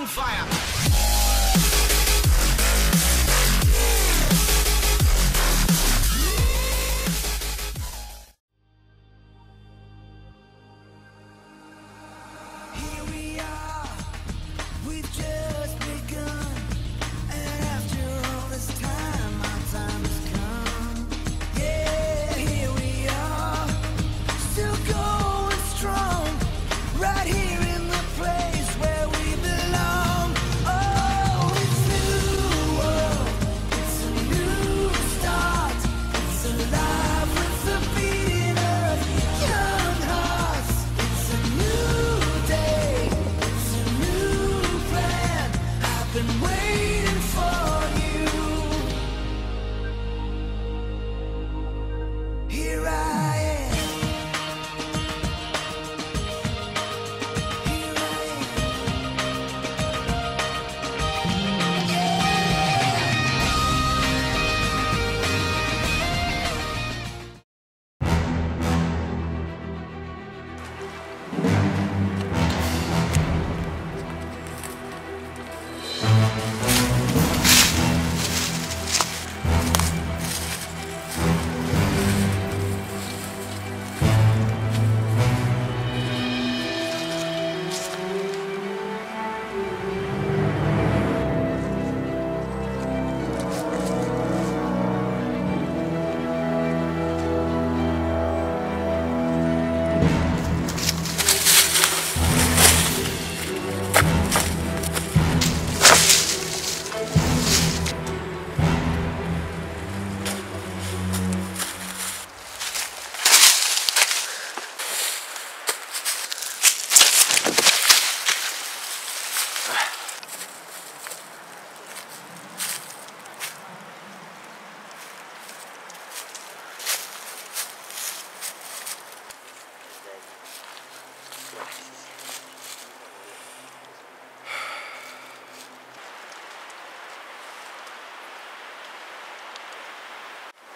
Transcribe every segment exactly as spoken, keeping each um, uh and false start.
on fire.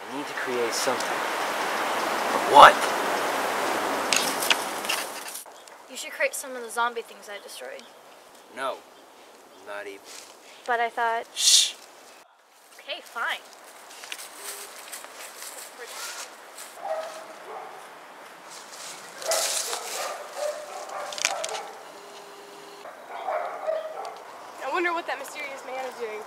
I need to create something. But what? You should create some of the zombie things I destroyed. No, not even. But I thought... Shh! Okay, fine. I wonder what that mysterious man is doing.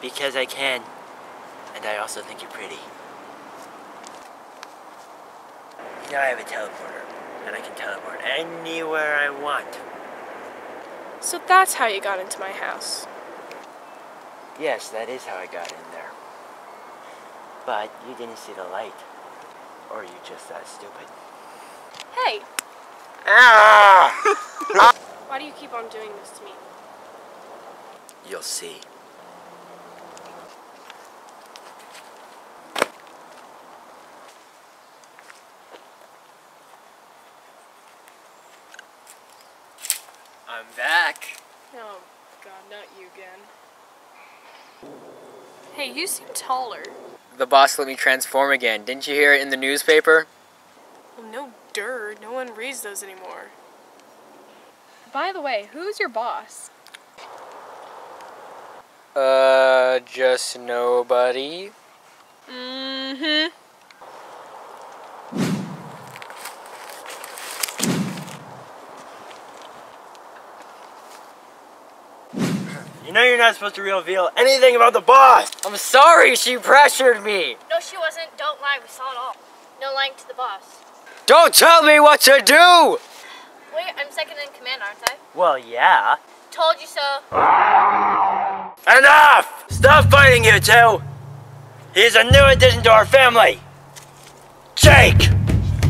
Because I can, and I also think you're pretty. Now I have a teleporter, and I can teleport anywhere I want. So that's how you got into my house. Yes, that is how I got in there. But you didn't see the light, or you're just that stupid. Hey! Ah! Why do you keep on doing this to me? You'll see. I'm back. Oh, God, not you again. Hey, you seem taller. The boss let me transform again. Didn't you hear it in the newspaper? Well, no dirt. No one reads those anymore. By the way, who's your boss? Uh, just nobody. Mm-hmm. You know you're not supposed to reveal anything about the boss! I'm sorry, she pressured me! No, she wasn't. Don't lie. We saw it all. No lying to the boss. Don't tell me what to do! Wait, I'm second in command, aren't I? Well, yeah. Told you so. Enough! Stop fighting, you two! He's a new addition to our family! Jake!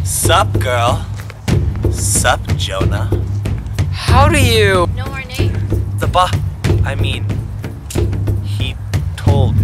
Sup, girl? Sup, Jonah? How do you... know our name? The boss... I mean, he told